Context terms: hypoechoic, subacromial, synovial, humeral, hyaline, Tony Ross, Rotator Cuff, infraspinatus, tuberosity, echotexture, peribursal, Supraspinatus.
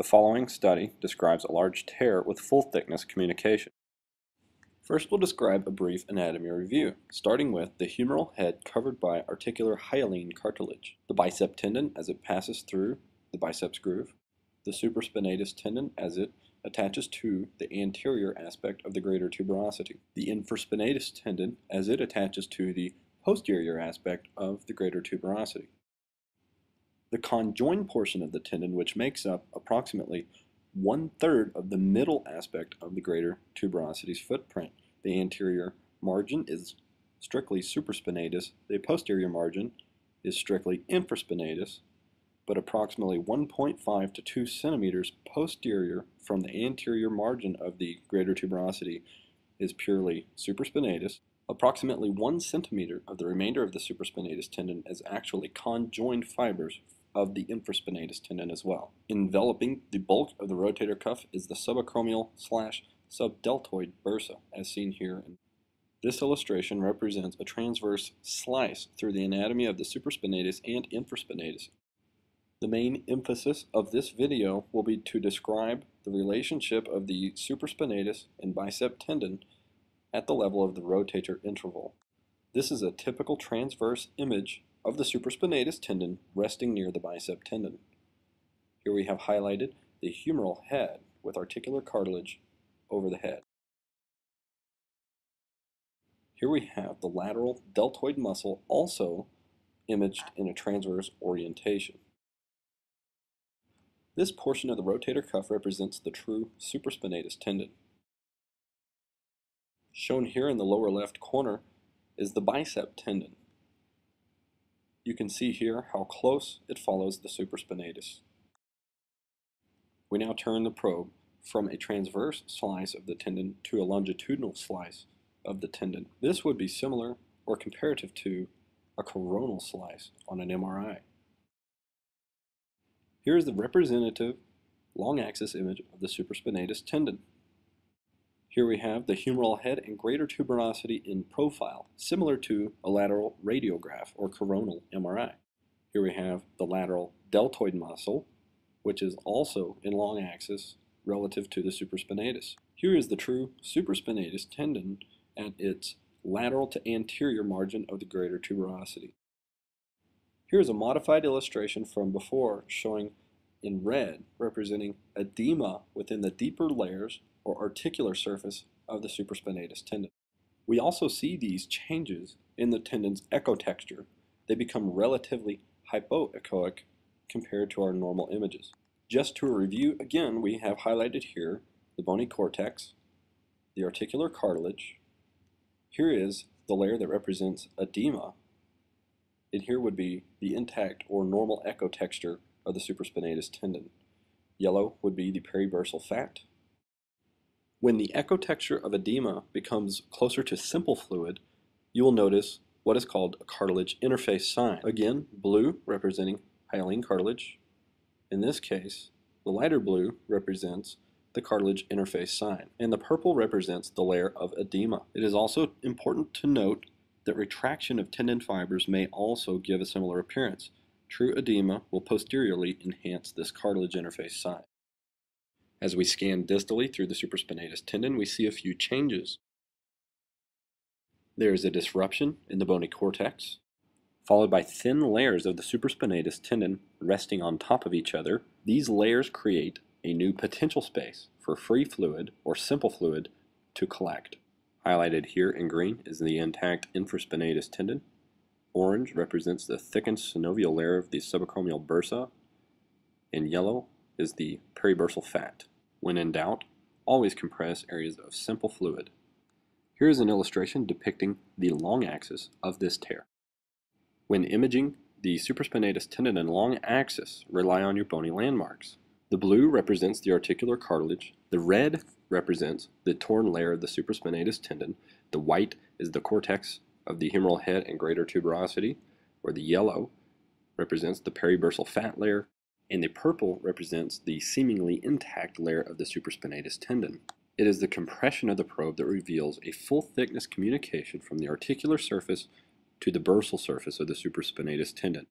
The following study describes a large tear with full-thickness communication. First, we'll describe a brief anatomy review, starting with the humeral head covered by articular hyaline cartilage, the bicep tendon as it passes through the biceps groove, the supraspinatus tendon as it attaches to the anterior aspect of the greater tuberosity, the infraspinatus tendon as it attaches to the posterior aspect of the greater tuberosity, the conjoined portion of the tendon, which makes up approximately one-third of the middle aspect of the greater tuberosity's footprint. The anterior margin is strictly supraspinatus, the posterior margin is strictly infraspinatus, but approximately 1.5 to 2 centimeters posterior from the anterior margin of the greater tuberosity is purely supraspinatus. Approximately 1 centimeter of the remainder of the supraspinatus tendon is actually conjoined fibers of the infraspinatus tendon as well. Enveloping the bulk of the rotator cuff is the subacromial/subdeltoid bursa, as seen here. This illustration represents a transverse slice through the anatomy of the supraspinatus and infraspinatus. The main emphasis of this video will be to describe the relationship of the supraspinatus and bicep tendon at the level of the rotator interval. This is a typical transverse image of the supraspinatus tendon resting near the bicep tendon. Here we have highlighted the humeral head with articular cartilage over the head. Here we have the lateral deltoid muscle also imaged in a transverse orientation. This portion of the rotator cuff represents the true supraspinatus tendon. Shown here in the lower left corner is the bicep tendon. You can see here how close it follows the supraspinatus. We now turn the probe from a transverse slice of the tendon to a longitudinal slice of the tendon. This would be similar or comparative to a coronal slice on an MRI. Here is the representative long-axis image of the supraspinatus tendon. Here we have the humeral head and greater tuberosity in profile, similar to a lateral radiograph or coronal MRI. Here we have the lateral deltoid muscle, which is also in long axis relative to the supraspinatus. Here is the true supraspinatus tendon at its lateral to anterior margin of the greater tuberosity. Here is a modified illustration from before, showing in red representing edema within the deeper layers or articular surface of the supraspinatus tendon. We also see these changes in the tendon's echotexture. They become relatively hypoechoic compared to our normal images. Just to review again, we have highlighted here the bony cortex, the articular cartilage. Here is the layer that represents edema, and here would be the intact or normal echotexture of the supraspinatus tendon. Yellow would be the peribursal fat. When the echotexture of edema becomes closer to simple fluid, you will notice what is called a cartilage interface sign. Again, blue representing hyaline cartilage. In this case, the lighter blue represents the cartilage interface sign, and the purple represents the layer of edema. It is also important to note that retraction of tendon fibers may also give a similar appearance. True edema will posteriorly enhance this cartilage interface sign. As we scan distally through the supraspinatus tendon, we see a few changes. There is a disruption in the bony cortex, followed by thin layers of the supraspinatus tendon resting on top of each other. These layers create a new potential space for free fluid or simple fluid to collect. Highlighted here in green is the intact infraspinatus tendon. Orange represents the thickened synovial layer of the subacromial bursa, and yellow is the peribursal fat. When in doubt, always compress areas of simple fluid. Here is an illustration depicting the long axis of this tear. When imaging, the supraspinatus tendon and long axis rely on your bony landmarks. The blue represents the articular cartilage, the red represents the torn layer of the supraspinatus tendon, the white is the cortex of the humeral head and greater tuberosity, where the yellow represents the peribursal fat layer, and the purple represents the seemingly intact layer of the supraspinatus tendon. It is the compression of the probe that reveals a full thickness communication from the articular surface to the bursal surface of the supraspinatus tendon.